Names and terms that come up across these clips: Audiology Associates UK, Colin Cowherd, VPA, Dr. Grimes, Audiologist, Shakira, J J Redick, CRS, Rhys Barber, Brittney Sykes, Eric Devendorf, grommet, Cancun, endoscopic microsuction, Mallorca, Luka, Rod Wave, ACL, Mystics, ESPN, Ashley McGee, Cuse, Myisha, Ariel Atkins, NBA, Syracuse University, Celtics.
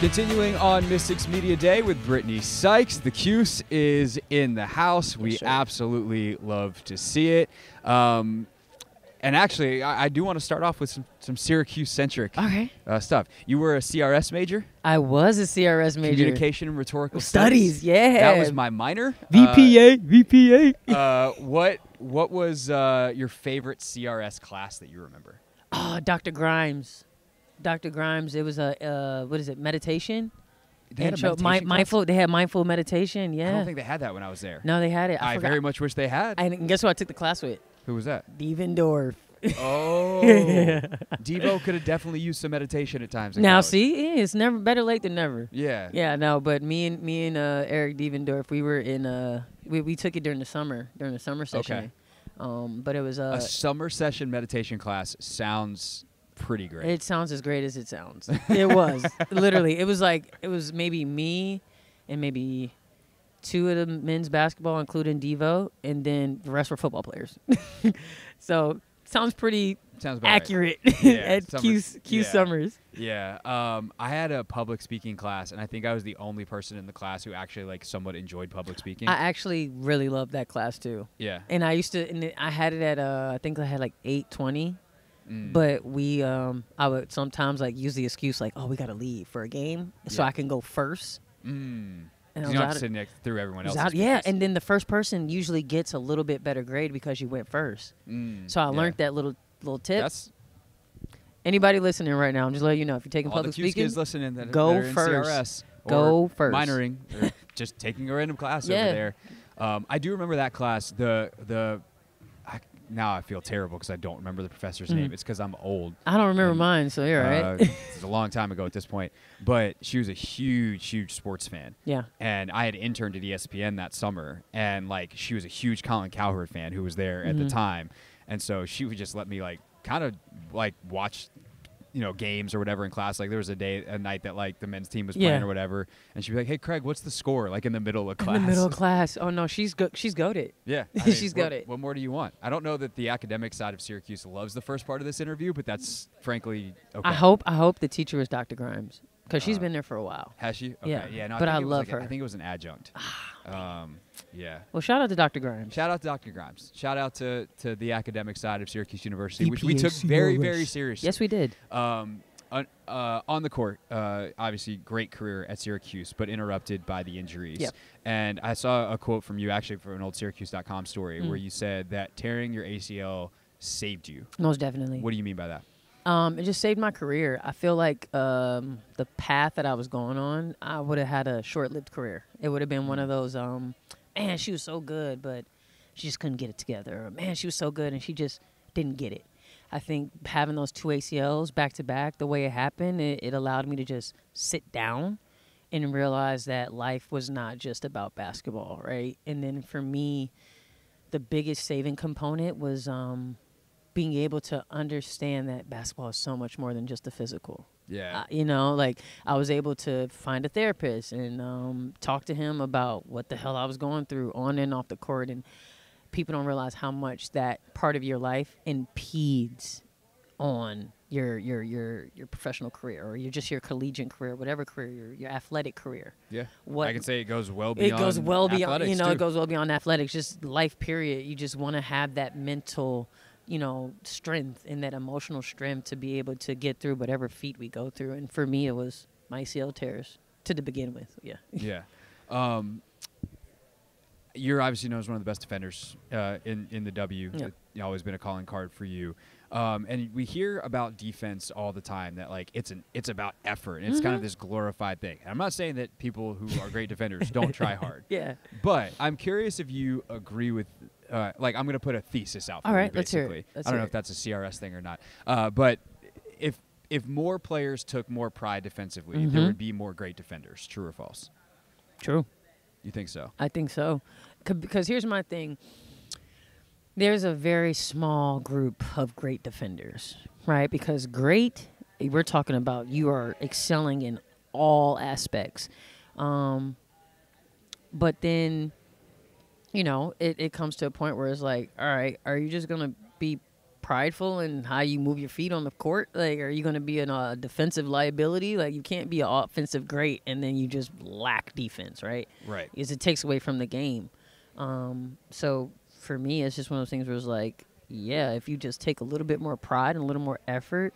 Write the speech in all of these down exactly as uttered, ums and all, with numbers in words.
Continuing on Mystics Media Day with Brittney Sykes, the Cuse is in the house. We yes, absolutely love to see it. Um, and actually, I, I do want to start off with some, some Syracuse-centric okay. uh, stuff. You were a C R S major? I was a C R S major. Communication and Rhetorical Studies. Studies, yeah. That was my minor. V P A, uh, V P A. uh, what, what was uh, your favorite C R S class that you remember? Oh, Doctor Grimes. Doctor Grimes, it was a, uh, what is it, meditation? They had a meditation class? Mindful, they had mindful meditation, yeah. I don't think they had that when I was there. No, they had it. I, I very much wish they had. And guess who I took the class with? Who was that? Devendorf. Oh. Devo could have definitely used some meditation at times. Now, college. see, yeah, it's never better late than never. Yeah. Yeah, no, but me and me and uh, Eric Devendorf, we were in, uh, we, we took it during the summer, during the summer session. Okay. Um, but it was uh, a summer session meditation class sounds pretty great. It sounds as great as it sounds. It was literally. It was like it was maybe me and maybe two of the men's basketball, including Devo, and then the rest were football players. So sounds pretty sounds accurate right. yeah, at Cuse yeah. Summers. Yeah. Um, I had a public speaking class, and I think I was the only person in the class who actually like somewhat enjoyed public speaking. I actually really loved that class too. Yeah. And I used to, and I had it at uh, I think I had like eight twenty. Mm. But we, um, I would sometimes like use the excuse like, oh, we got to leave for a game yeah. so I can go first. Mm. And you don't have to sit next through everyone else. Yeah, and then the first person usually gets a little bit better grade because you went first. Mm. So I yeah. learned that little little tip. That's Anybody listening right now, I'm just letting you know, if you're taking public speaking, listening that go first. In C R S go first. Minoring or just taking a random class yeah. over there. Um, I do remember that class. The, the, Now I feel terrible because I don't remember the professor's mm. name. It's because I'm old. I don't remember and, mine, so you're uh, right. It's a long time ago at this point. But she was a huge, huge sports fan. Yeah. And I had interned at E S P N that summer. And, like, she was a huge Colin Cowherd fan who was there mm-hmm. at the time. And so she would just let me, like, kind of, like, watch, you know, games or whatever in class. Like, there was a day, a night that, like, the men's team was yeah. playing or whatever. And she'd be like, hey, Craig, what's the score? Like, in the middle of class. In the middle of class. Oh, no, she's go she's goated. Yeah. I mean, she's goated. What, what more do you want? I don't know that the academic side of Syracuse loves the first part of this interview, but that's, frankly, okay. I hope, I hope the teacher is Doctor Grimes because uh, she's been there for a while. Has she? Okay. Yeah. yeah no, but I, I love like her. A, I think it was an adjunct. um, yeah. Well, shout out to Doctor Grimes. Shout out to Doctor Grimes. Shout out to, to the academic side of Syracuse University, E P A which we took very, very seriously. Yes, we did. Um, on, uh, on the court, uh, obviously, great career at Syracuse, but interrupted by the injuries. Yep. And I saw a quote from you, actually, from an old Syracuse dot com story mm. where you said that tearing your A C L saved you. Most definitely. What do you mean by that? Um, it just saved my career. I feel like um, the path that I was going on, I would have had a short-lived career. It would have been one of those... Um, man, she was so good, but she just couldn't get it together. Or, man, she was so good, and she just didn't get it. I think having those two A C Ls back-to-back, the way it happened, it, it allowed me to just sit down and realize that life was not just about basketball, right? And then for me, the biggest saving component was um, being able to understand that basketball is so much more than just the physical. Yeah. Uh, you know, like I was able to find a therapist and um, talk to him about what the hell I was going through on and off the court. And people don't realize how much that part of your life impedes on your your your your professional career or your just your collegiate career, whatever career, your, your athletic career. Yeah. What I can say it goes well beyond It goes well beyond you know, too. It goes well beyond athletics, just life period. You just want to have that mental you know, strength and that emotional strength to be able to get through whatever feat we go through. And for me, it was my A C L tears to the begin with. Yeah. Yeah. Um, you're obviously known as one of the best defenders uh, in, in the W. It's yeah. always been a calling card for you. Um, and we hear about defense all the time that, like, it's an it's about effort. And it's mm-hmm. kind of this glorified thing. And I'm not saying that people who are great defenders don't try hard. Yeah. But I'm curious if you agree with – Uh, like, I'm going to put a thesis out for All right, you, basically. Let's hear it. Let's I don't know it. if that's a C R S thing or not. Uh, but if if more players took more pride defensively, mm-hmm. there would be more great defenders. True or false? True. You think so? I think so. C because here's my thing. There's a very small group of great defenders, right? Because great, we're talking about you are excelling in all aspects. Um, but then... You know, it, it comes to a point where it's like, all right, are you just going to be prideful in how you move your feet on the court? Like, are you going to be a uh, defensive liability? Like, you can't be an offensive great and then you just lack defense, right? Right. Because it takes away from the game. Um, so for me, it's just one of those things where it's like, yeah, if you just take a little bit more pride and a little more effort,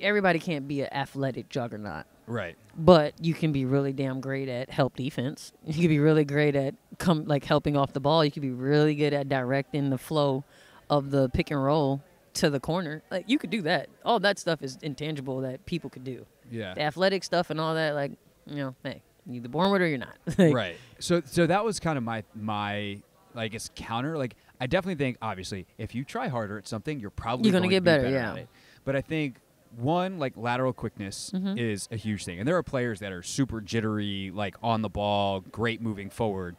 everybody can't be an athletic juggernaut. Right. But you can be really damn great at help defense. You can be really great at come like helping off the ball. You can be really good at directing the flow of the pick and roll to the corner. Like, you could do that. All that stuff is intangible that people could do. Yeah. The athletic stuff and all that, like, you know, hey, you're either born with it or you're not. Like, right. So so that was kind of my my I guess counter. Like, I definitely think, obviously, if you try harder at something, you're probably you're gonna going get to get be better, better yeah. at it. But I think one, like, lateral quickness mm-hmm. is a huge thing. And there are players that are super jittery, like, on the ball, great moving forward,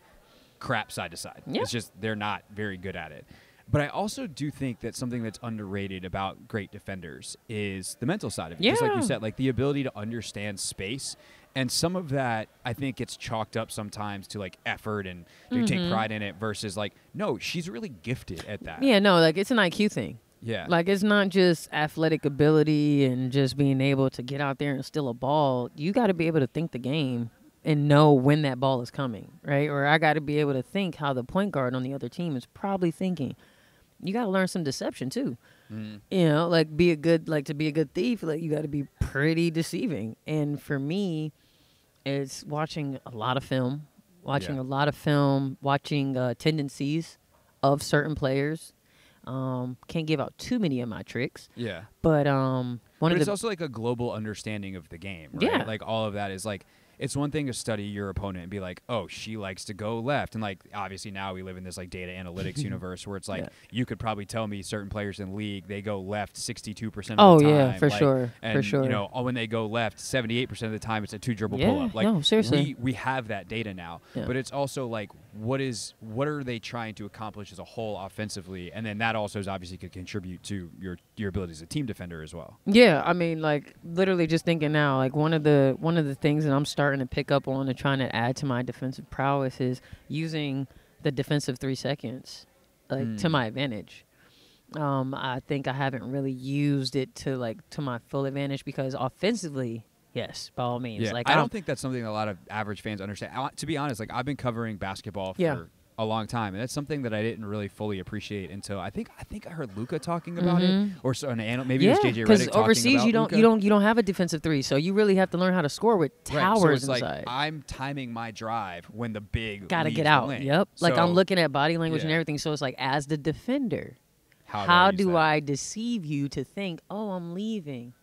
crap side to side. Yeah. It's just they're not very good at it. But I also do think that something that's underrated about great defenders is the mental side of it. Yeah. Just like you said, like, the ability to understand space. And some of that, I think, gets chalked up sometimes to, like, effort and do mm-hmm. take pride in it versus, like, no, she's really gifted at that. Yeah, no, like, it's an I Q thing. Yeah. Like, it's not just athletic ability and just being able to get out there and steal a ball. You got to be able to think the game and know when that ball is coming, right? Or I got to be able to think how the point guard on the other team is probably thinking. You got to learn some deception, too. Mm. You know, like, be a good, like, to be a good thief, like, you got to be pretty deceiving. And for me, it's watching a lot of film, watching yeah. a lot of film, watching uh, tendencies of certain players. Um, can't give out too many of my tricks. Yeah. But um, one but of it's the also like a global understanding of the game, right? Yeah. Like, all of that is like, it's one thing to study your opponent and be like, oh, she likes to go left. And, like, obviously now we live in this, like, data analytics universe where it's like, yeah. you could probably tell me certain players in the league, they go left sixty-two percent of the oh, time. Oh, yeah, for like, sure. And, for sure. you know, when they go left seventy-eight percent of the time, it's a two dribble yeah, pull up. Like, no, seriously. We, we have that data now. Yeah. But it's also like, what is what are they trying to accomplish as a whole offensively? And then that also is obviously could contribute to your, your ability as a team defender as well. Yeah, I mean, like, literally just thinking now, like, one of the, one of the things that I'm starting to pick up on and trying to add to my defensive prowess is using the defensive three seconds like mm. to my advantage. Um, I think I haven't really used it to like to my full advantage because offensively, yes, by all means. Yeah. Like I, I don't, don't think that's something that a lot of average fans understand. I, to be honest, like I've been covering basketball for yeah. a long time, and that's something that I didn't really fully appreciate until I think I think I heard Luka talking about mm-hmm. it, or so an anal- maybe yeah, it was J J Redick talking about. Overseas, you don't Luka. you don't you don't have a defensive three, so you really have to learn how to score with towers right. so it's inside. Like I'm timing my drive when the big gotta get out. Land. Yep, so, like I'm looking at body language yeah. and everything. So it's like as the defender, how, how do, I, do I deceive you to think, oh, I'm leaving?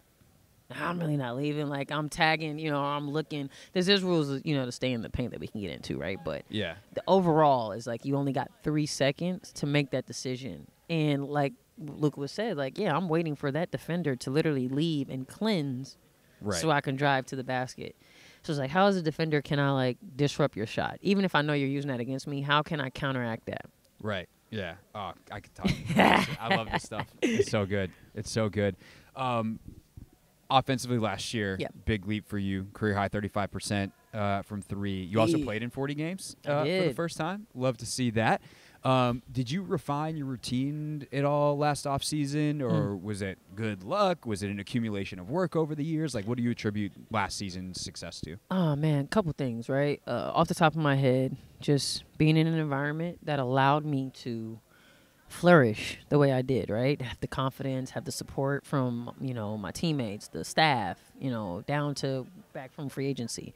I'm really not leaving. Like, I'm tagging, you know, I'm looking. There's, there's rules, you know, to stay in the paint that we can get into, right? But yeah, the overall is, like, you only got three seconds to make that decision. And like Luke was said, like, yeah, I'm waiting for that defender to literally leave and cleanse right. so I can drive to the basket. So it's like, how as a defender can I, like, disrupt your shot? Even if I know you're using that against me, how can I counteract that? Right. Yeah. Oh, I could talk. I love this stuff. It's so good. It's so good. Um Offensively last year, yep. big leap for you, career high thirty-five percent uh, from three. You also played in forty games uh, for the first time. Love to see that. Um, did you refine your routine at all last offseason, or mm. was it good luck? Was it an accumulation of work over the years? Like, what do you attribute last season's success to? Oh, man, a couple things, right? Uh, off the top of my head, just being in an environment that allowed me to flourish the way I did, right? Have the confidence, have the support from, you know, my teammates, the staff, you know, down to back from free agency.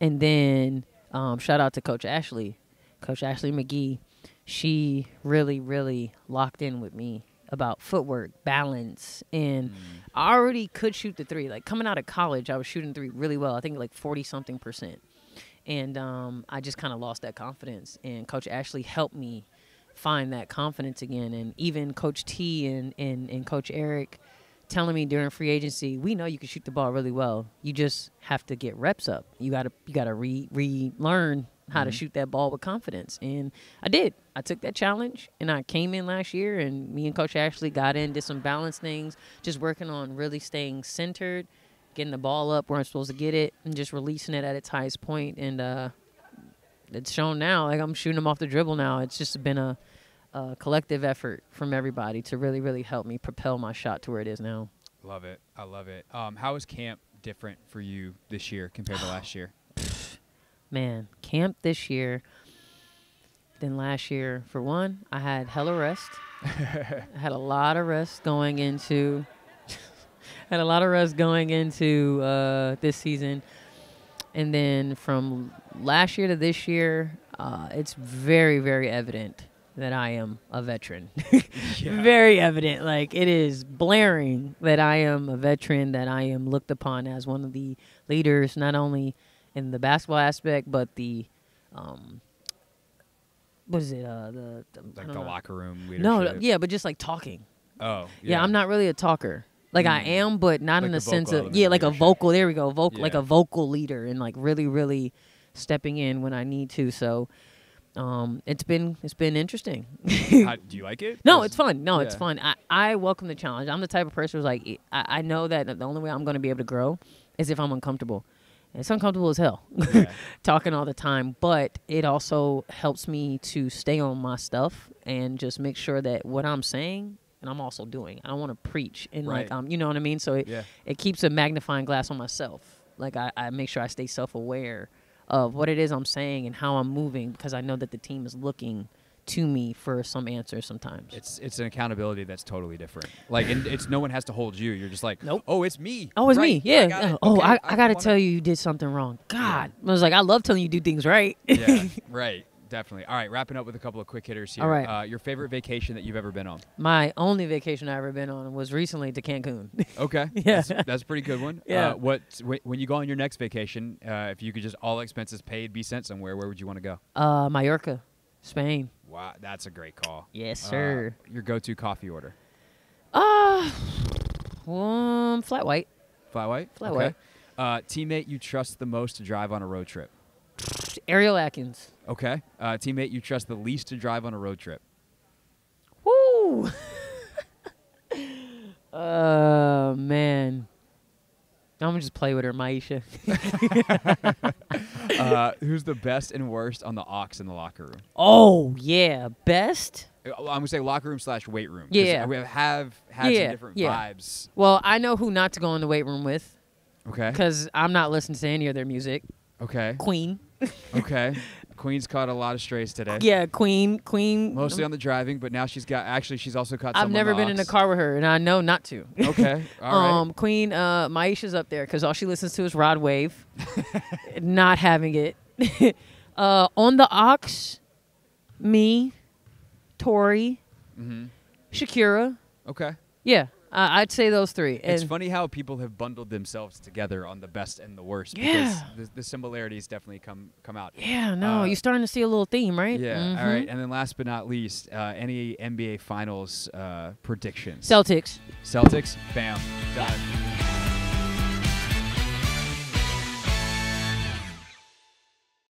And then um, shout out to Coach Ashley, Coach Ashley McGee. She really, really locked in with me about footwork, balance, and mm. I already could shoot the three. Like coming out of college, I was shooting three really well. I think like forty something percent. And um, I just kind of lost that confidence. And Coach Ashley helped me find that confidence again. And even Coach T and, and, and Coach Eric telling me during free agency, we know you can shoot the ball really well. You just have to get reps up. You got to you got to re relearn how mm-hmm. to shoot that ball with confidence. And I did. I took that challenge, and I came in last year, and me and Coach Ashley got in, did some balance things, just working on really staying centered, getting the ball up where I'm supposed to get it, and just releasing it at its highest point. And uh, it's shown now. Like, I'm shooting them off the dribble now. It's just been a a collective effort from everybody to really, really help me propel my shot to where it is now. Love it. I love it. Um, how is camp different for you this year compared to last year? Man, camp this year than last year. For one, I had hella rest. I had a lot of rest going into had a lot of rest going into uh, this season. And then from last year to this year, uh, it's very, very evident that I am a veteran. Yeah. Very evident. Like, it is blaring that I am a veteran, that I am looked upon as one of the leaders, not only in the basketball aspect, but the, um, what is it? Uh, the, the like the know. locker room leadership. No, yeah, but just like talking. Oh. Yeah, yeah I'm not really a talker. Like, mm-hmm. I am, but not like in the sense of, yeah, like leadership. a vocal, there we go, vocal, yeah. like a vocal leader and like really, really stepping in when I need to. So um, it's been it's been interesting. How, do you like it? No, it's fun. No, yeah. it's fun. I, I welcome the challenge. I'm the type of person who's like, I, I know that the only way I'm going to be able to grow is if I'm uncomfortable. It's uncomfortable as hell, yeah. talking all the time, but it also helps me to stay on my stuff and just make sure that what I'm saying and I'm also doing. I don't want to preach, and right. like um, you know what I mean. So it yeah. it keeps a magnifying glass on myself. Like I, I make sure I stay self-aware of what it is I'm saying and how I'm moving, because I know that the team is looking to me for some answers sometimes. It's it's an accountability that's totally different. Like, and it's no one has to hold you. You're just like, nope. Oh, it's me. Oh, it's right. me. Yeah. I got it. Oh, okay, I, I, I got to tell you, you did something wrong. God, yeah. I was like, I love telling you do things right. Yeah, right. Definitely. All right, wrapping up with a couple of quick hitters here. All right. Uh, your favorite vacation that you've ever been on? My only vacation I've ever been on was recently to Cancun. Okay. Yeah. That's, that's a pretty good one. Yeah. Uh, what, wh when you go on your next vacation, uh, if you could just all expenses paid be sent somewhere, where would you want to go? Uh, Mallorca, Spain. Wow, that's a great call. Yes, sir. Uh, your go-to coffee order? Uh, um, flat white. Flat white? Flat okay. white. Uh, teammate you trust the most to drive on a road trip? Ariel Atkins. Okay. Uh, teammate you trust the least to drive on a road trip? Woo! Oh, uh, man. I'm going to just play with her, Myisha. uh, who's the best and worst on the aux in the locker room? Oh, yeah. Best? I'm going to say locker room slash weight room. Yeah. We have, have had yeah. some different yeah. vibes. Well, I know who not to go in the weight room with. Okay. Because I'm not listening to any of their music. Okay. Queen. Okay. Queen's caught a lot of strays today. Yeah, Queen. Queen. Mostly on the driving, but now she's got, actually, she's also caught some I've never been in a car with her, and I know not to. Okay. All right. Um, Queen, uh, Myisha's up there because all she listens to is Rod Wave. Not having it. uh, on the aux, me, Tori, mm-hmm. Shakira. Okay. Yeah. Uh, I'd say those three. And it's funny how people have bundled themselves together on the best and the worst. Yeah. Because the, the similarities definitely come come out. Yeah, no, uh, you're starting to see a little theme, right? Yeah, mm-hmm. all right. And then last but not least, uh, any N B A Finals uh, predictions? Celtics. Celtics, bam, done.